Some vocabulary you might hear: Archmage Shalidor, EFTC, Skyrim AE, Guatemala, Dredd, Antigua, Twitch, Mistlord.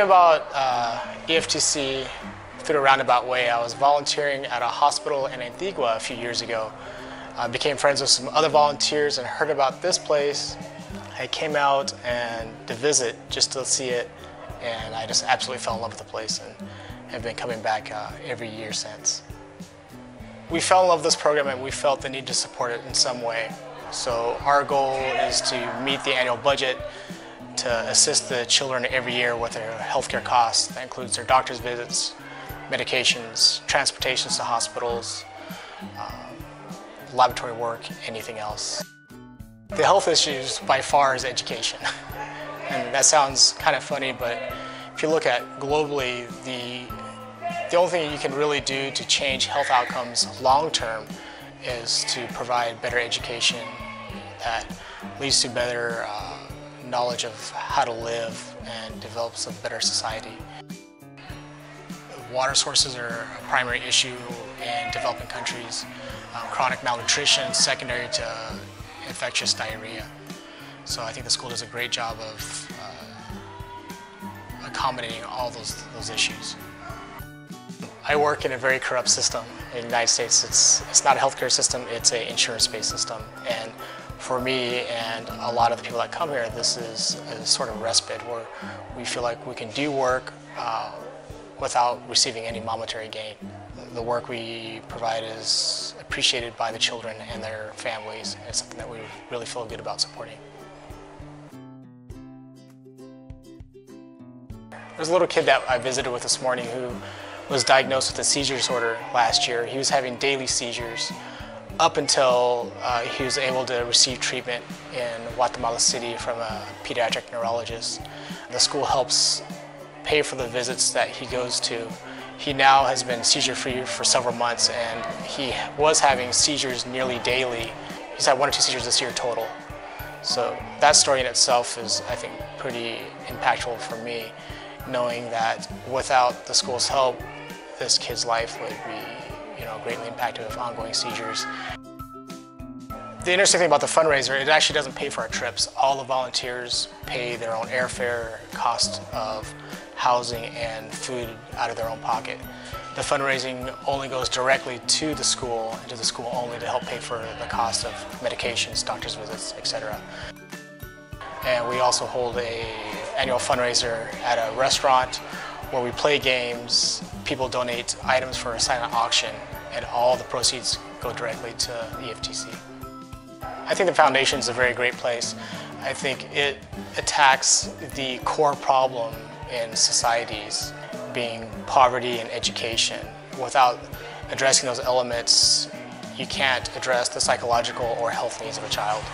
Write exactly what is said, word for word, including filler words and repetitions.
learning about uh, E F T C through a roundabout way. I was volunteering at a hospital in Antigua a few years ago. I became friends with some other volunteers and heard about this place. I came out and to visit just to see it, and I just absolutely fell in love with the place and have been coming back uh, every year since. We fell in love with this program and we felt the need to support it in some way. So our goal is to meet the annual budget to assist the children every year with their healthcare costs. That includes their doctor's visits, medications, transportations to hospitals, um, laboratory work, anything else. The health issues by far is education. And that sounds kind of funny, but if you look at globally, the, the only thing you can really do to change health outcomes long term is to provide better education that leads to better uh, knowledge of how to live and develops a better society. Water sources are a primary issue in developing countries. Um, chronic malnutrition secondary to infectious diarrhea. So I think the school does a great job of uh, accommodating all those, those issues. I work in a very corrupt system in the United States. It's, it's not a healthcare system, it's an insurance-based system. And for me and a lot of the people that come here, this is a sort of respite where we feel like we can do work uh, without receiving any monetary gain. The work we provide is appreciated by the children and their families. It's something that we really feel good about supporting. There's a little kid that I visited with this morning who was diagnosed with a seizure disorder last year. He was having daily seizures up until uh, he was able to receive treatment in Guatemala City from a pediatric neurologist. The school helps pay for the visits that he goes to. He now has been seizure-free for several months, and he was having seizures nearly daily. He's had one or two seizures this year total. So that story in itself is, I think, pretty impactful for me, knowing that without the school's help, this kid's life would be, you know, greatly impacted with ongoing seizures. The interesting thing about the fundraiser, it actually doesn't pay for our trips. All the volunteers pay their own airfare, cost of housing and food out of their own pocket. The fundraising only goes directly to the school and to the school only to help pay for the cost of medications, doctor's visits, et cetera. And we also hold an annual fundraiser at a restaurant where we play games, people donate items for a silent auction, and all the proceeds go directly to E F T C. I think the foundation is a very great place. I think it attacks the core problem in societies, being poverty and education. Without addressing those elements, you can't address the psychological or health needs of a child.